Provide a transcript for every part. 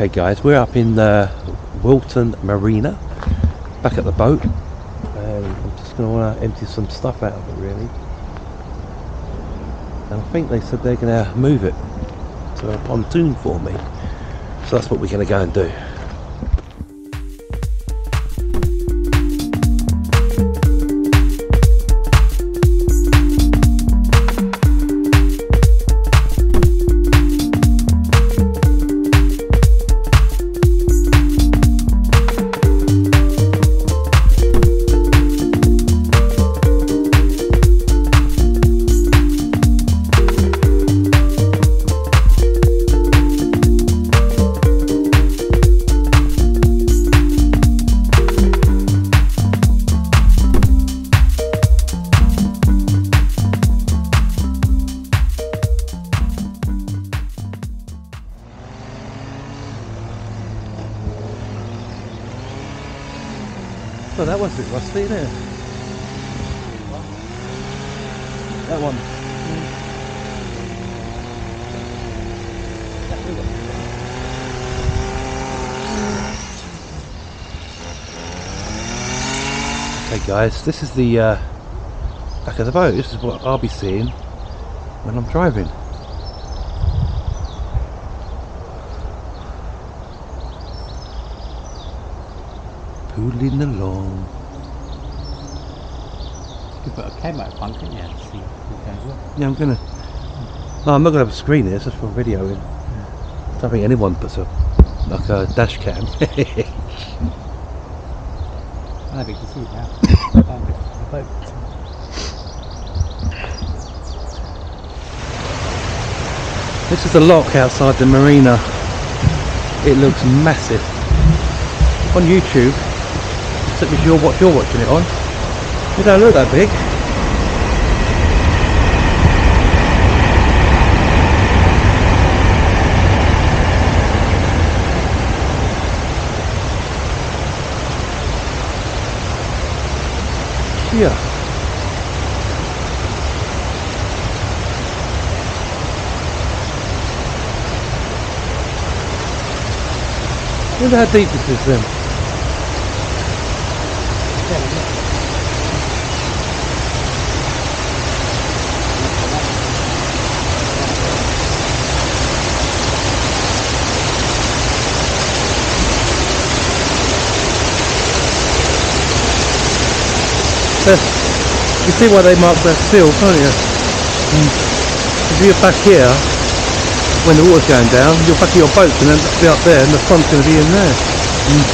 Okay guys, we're up in the Wilton Marina, back at the boat, and I'm just going to want to empty some stuff out of it really. And I think they said they're going to move it to a pontoon for me, so that's what we're going to go and do. Oh, that was a bit rusty there. That one. Okay guys, this is the back of the boat. This is what I'll be seeing when I'm driving. Pulling along. You put a camera up on, can't you? See who goes up. Yeah, I'm gonna. No, I'm not gonna have a screen here. It's just for videoing. Yeah. I don't think anyone puts a dash cam. I think you see it now. The boat. This is the lock outside the marina. It looks massive. On YouTube. Except if you're watching it on, it don't look that big. Yeah. Look at how deep this is then. You see why they mark that field, can't you? Mm. If you're back here, when the water's going down, you're back in your boat and then it'll be up there and the front's going to be in there. Mm.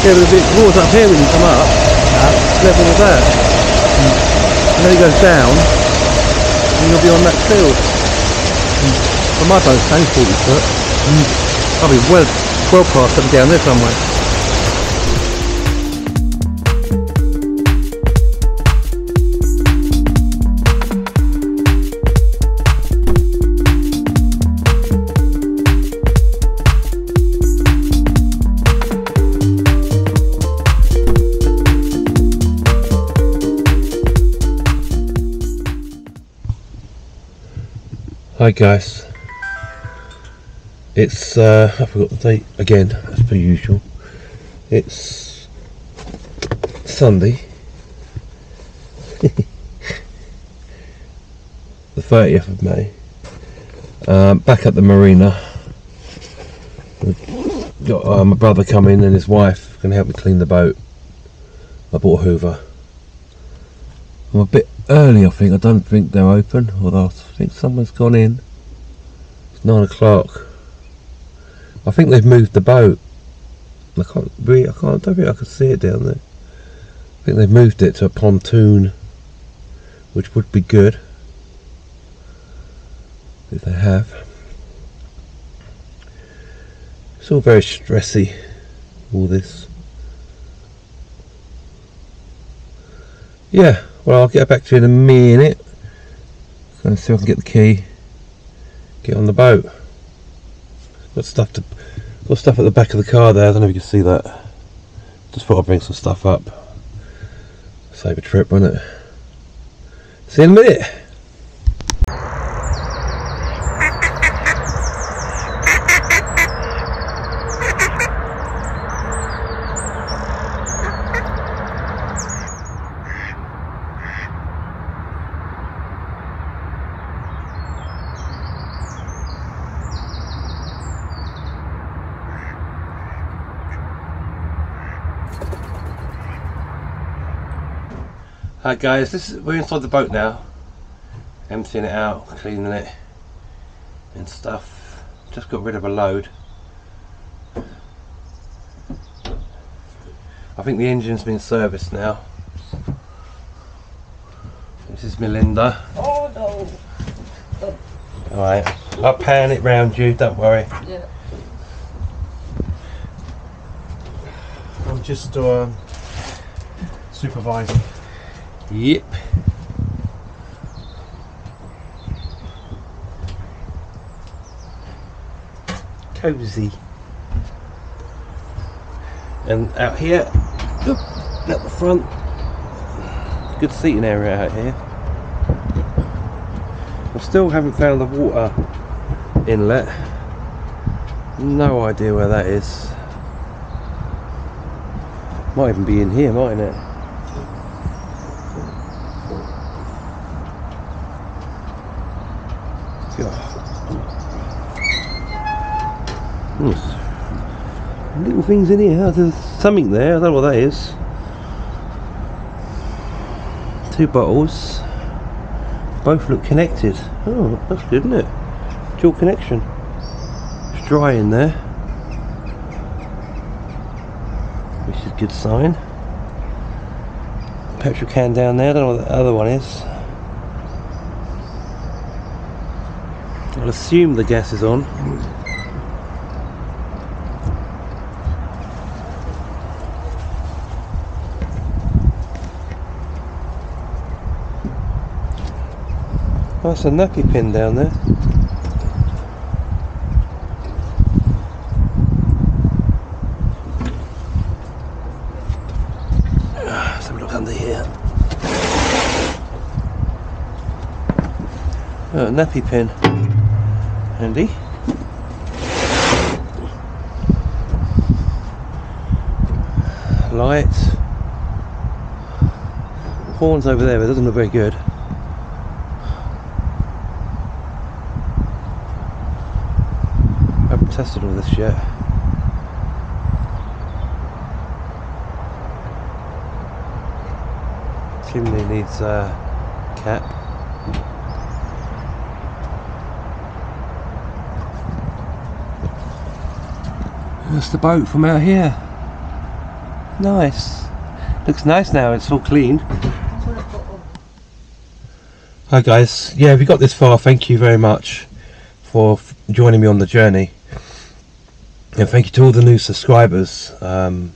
Yeah, but the water's up here when you come up, it's level with that. Mm. And then it goes down and you'll be on that field. Mm. Well, my boat's only 40 foot. Mm. I'll be well past them down there somewhere. Hi guys, it's I forgot the date again as per usual. It's Sunday the 30th of May. Back at the marina. We've got my brother come in and his wife can help me clean the boat. I bought a Hoover. I'm a bit early, I think. I don't think they're open, although I think someone's gone in. It's 9 o'clock. I think they've moved the boat. I don't think I can see it down there. I think they've moved it to a pontoon, which would be good if they have. It's all very stressy, all this. Yeah. Well, I'll get back to you in a minute. Go and see if I can get the key. Get on the boat. Got stuff at the back of the car there. I don't know if you can see that. Just thought I'd bring some stuff up. Save a trip, wouldn't it? See you in a minute. Alright guys, we're inside the boat now, emptying it out, cleaning it and stuff. Just got rid of a load. I think the engine's been serviced now. This is Melinda. Oh no! Alright, I'll pan it round you, don't worry. Yeah. I'm just supervising. Yep. Cozy. And out here, look, at the front, good seating area out here. I still haven't found the water inlet. No idea where that is. Might even be in here, mightn't it? Little things in here, there's something there, I don't know what that is. 2 bottles, both look connected. Oh, that's good, isn't it? Dual connection. It's dry in there, which is a good sign. Petrol can down there, I don't know what the other one is. I'll assume the gas is on. That's a nappy pin down there. Let's have a look under here. Oh, a nappy pin. Handy. Light. Horn's over there, but it doesn't look very good. Tested all this shit. Chimney needs a cap. That's the boat from out here. Nice. Looks nice now, it's all clean. Hi guys, yeah, if you got this far, thank you very much for joining me on the journey. And thank you to all the new subscribers to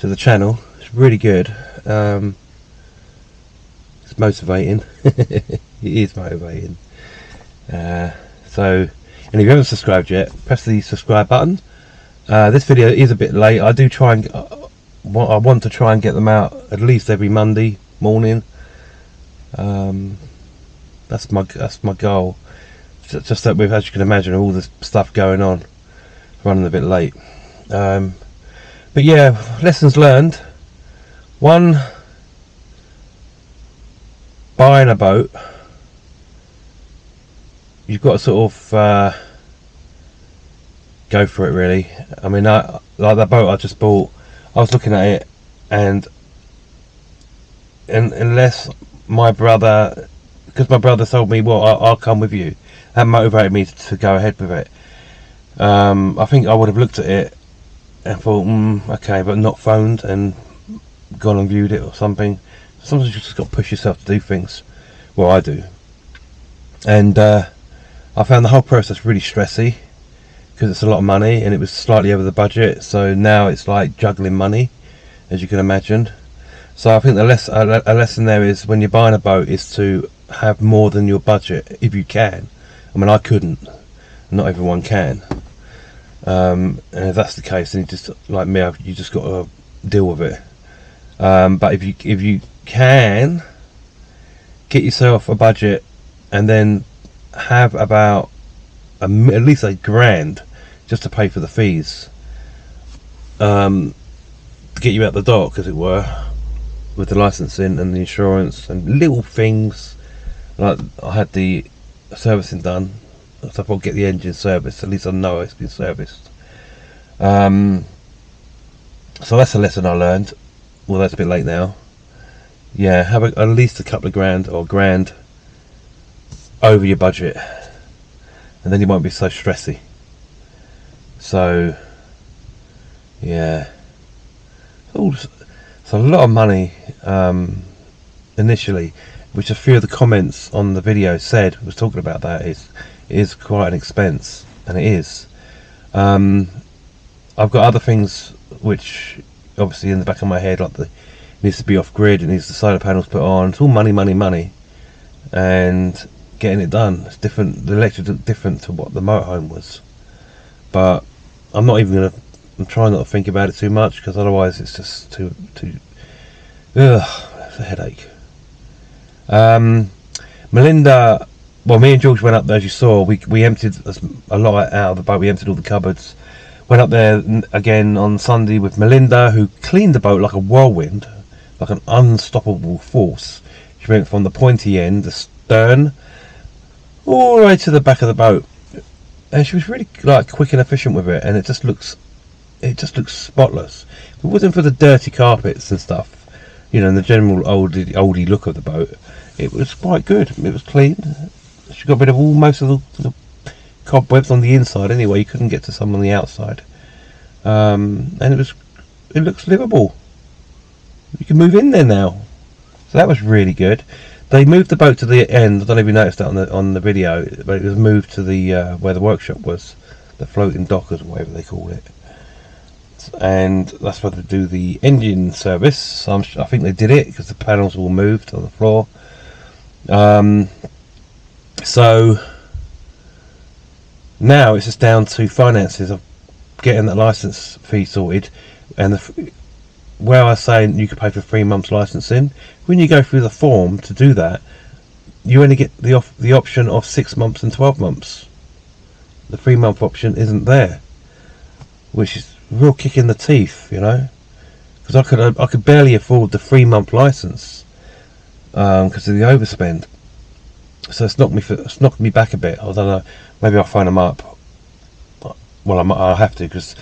the channel. It's really good. It's motivating. It is motivating. And if you haven't subscribed yet, press the subscribe button. This video is a bit late. I do try and I want to try and get them out at least every Monday morning. That's my goal. Just that we've, as you can imagine, all this stuff going on. Running a bit late, but yeah, lessons learned. 1, buying a boat, you've got to sort of go for it, really. I mean, like that boat I just bought, I was looking at it, and unless my brother, because my brother told me, well, I'll come with you, that motivated me to go ahead with it. I think I would have looked at it and thought, okay, but not phoned and gone and viewed it or something. Sometimes you just got to push yourself to do things. Well, I do. And I found the whole process really stressy because it's a lot of money and it was slightly over the budget. So now it's like juggling money, as you can imagine. So I think a lesson there is, when you're buying a boat, is to have more than your budget if you can. I mean, I couldn't. Not everyone can. And if that's the case, then you just, like me, you just got to deal with it. But if you can get yourself a budget and then have about at least £1,000 just to pay for the fees, to get you out the dock, as it were, with the licensing and the insurance and little things. Like, I had the servicing done. So I'll get the engine serviced. At least I know it's been serviced. So that's a lesson I learned. Well, that's a bit late now. yeah, have at least a couple of grand or grand over your budget, and then you won't be so stressy. So yeah, it's a lot of money initially, which a few of the comments on the video said was talking about that is quite an expense, and it is. I've got other things which obviously in the back of my head, like the needs to be off grid, it needs the solar panels put on. It's all money, money, money, and getting it done. It's different. The electric is different to what the motorhome was, but I'm not even gonna. I'm trying not to think about it too much, because otherwise it's just too. Ugh, it's a headache. Melinda, well, me and George went up there, as you saw. We emptied a lot out of the boat. We emptied all the cupboards. Went up there again on Sunday with Melinda, who cleaned the boat like a whirlwind, like an unstoppable force. She went from the pointy end, the stern, all the way to the back of the boat, and she was really like quick and efficient with it. And it just looks spotless. If it wasn't for the dirty carpets and stuff, you know, and the general oldie look of the boat, it was quite good. It was clean. She got rid of most of the cobwebs on the inside anyway. You couldn't get to some on the outside, and it looks livable. You can move in there now, so that was really good. They moved the boat to the end. I don't know if you noticed that on the video, but it was moved to the where the workshop was, the floating dockers, whatever they call it, and that's where they do the engine service. So I think they did it because the panels all moved on the floor. So now it's just down to finances of getting that license fee sorted, and where I was saying you could pay for 3 months licensing, when you go through the form to do that, you only get the option of 6 months and 12 months. The 3 month option isn't there, which is a real kick in the teeth, you know, because I could barely afford the 3 month license because of the overspend. So it's knocked me back a bit. I don't know. Maybe I'll phone them up. Well, I'll have to, because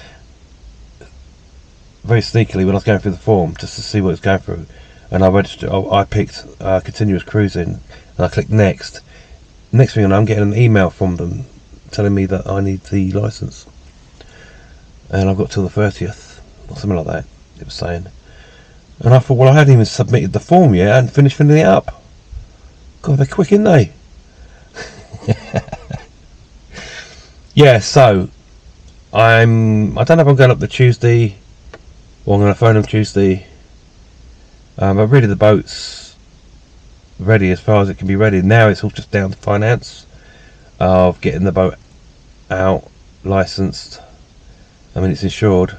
very sneakily, when I was going through the form just to see what it's going through, and I registered, I picked continuous cruising, and I clicked next. Next thing I know, I'm getting an email from them telling me that I need the license, and I've got till the 30th or something like that. It was saying, and I thought, well, I hadn't even submitted the form yet and finished filling it up. God, they're quick, aren't they? Yeah, so I don't know if I'm going up the Tuesday, or I'm going to phone them Tuesday. But really, the boat's ready as far as it can be ready. Now it's all just down to finance of getting the boat out, licensed. I mean, it's insured,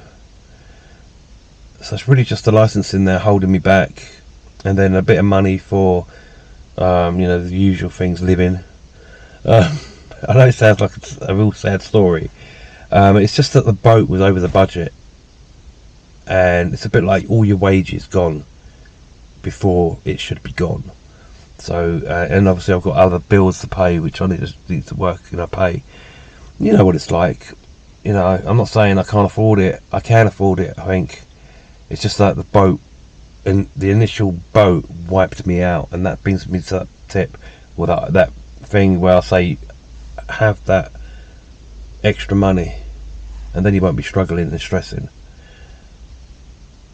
so it's really just the licensing there holding me back, and then a bit of money for. You know, the usual things, living. I know it sounds like a real sad story. It's just that the boat was over the budget, and it's a bit like all your wages gone before it should be gone. So, and obviously I've got other bills to pay, which I need to work and I pay. You know what it's like. You know, I'm not saying I can't afford it. I can afford it, I think. It's just like the boat. And the initial boat wiped me out, and that brings me to that tip, or that thing where I say, have that extra money, and then you won't be struggling and stressing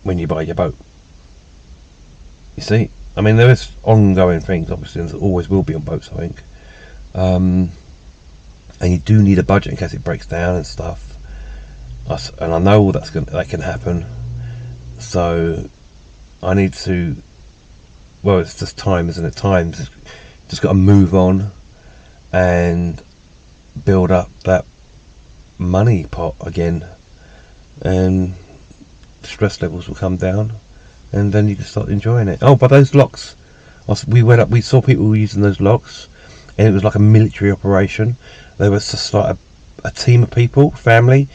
when you buy your boat. You see, I mean, there is ongoing things, obviously, and there always will be on boats, I think. And you do need a budget in case it breaks down and stuff. And I know all that can happen, so. I need to, well, it's just time, isn't it? Time's just got to move on and build up that money pot again, and stress levels will come down, and then you can start enjoying it. Oh, but those locks, we went up, we saw people using those locks, and it was like a military operation. There was just like a team of people, families.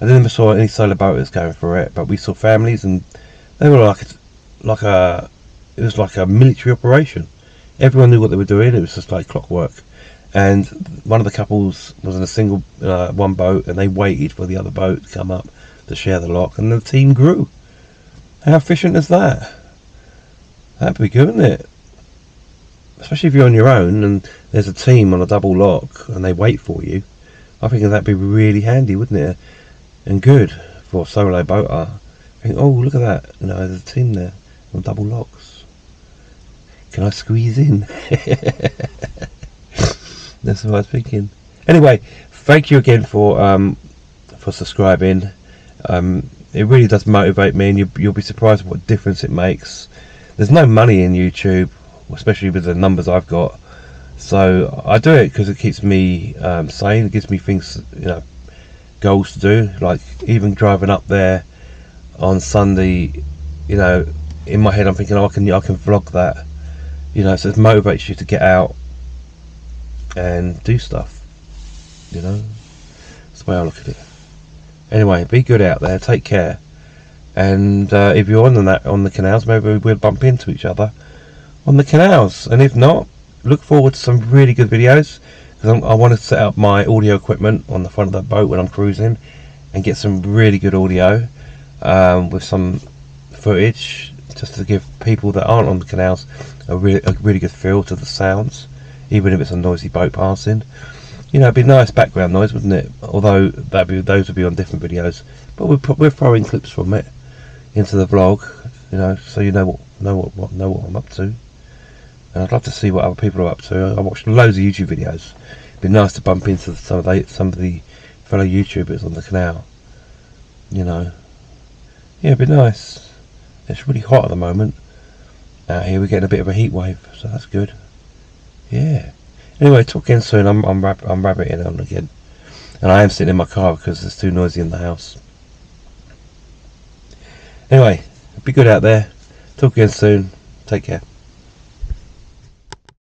I never saw any solo boaters going for it, but we saw families, and they were like a military operation. Everyone knew what they were doing. It was just like clockwork. And one of the couples was in a single one boat, and they waited for the other boat to come up to share the lock, and the team grew. How efficient is that? That'd be good, wouldn't it? Especially if you're on your own and there's a team on a double lock and they wait for you. I think that'd be really handy, wouldn't it? And good for a solo boater. I think, oh, look at that, you know, there's a team there on double locks. Can I squeeze in? That's what I was thinking. Anyway, thank you again for subscribing. It really does motivate me, and you'll be surprised what difference it makes. There's no money in YouTube, especially with the numbers I've got, so I do it because it keeps me sane. It gives me things, you know, goals to do, like even driving up there on Sunday. You know, in my head I'm thinking, oh, I can vlog that, you know, so it motivates you to get out and do stuff, you know. That's the way I look at it. Anyway, be good out there, take care, and if you're on the canals, maybe we'll bump into each other on the canals, and if not, look forward to some really good videos, because I want to set up my audio equipment on the front of that boat when I'm cruising and get some really good audio with some footage, just to give people that aren't on the canals a really good feel to the sounds, even if it's a noisy boat passing. You know, it'd be nice background noise, wouldn't it? Although those would be on different videos, but we're throwing clips from it into the vlog, you know, so you know what I'm up to. And I'd love to see what other people are up to. I watched loads of YouTube videos. It'd be nice to bump into some of the fellow YouTubers on the canal. You know, yeah, it'd be nice. It's really hot at the moment. Out here we're getting a bit of a heat wave, so that's good. Yeah. Anyway, talk again soon. I'm rabbiting on again, and I am sitting in my car because it's too noisy in the house. Anyway, be good out there. Talk again soon. Take care.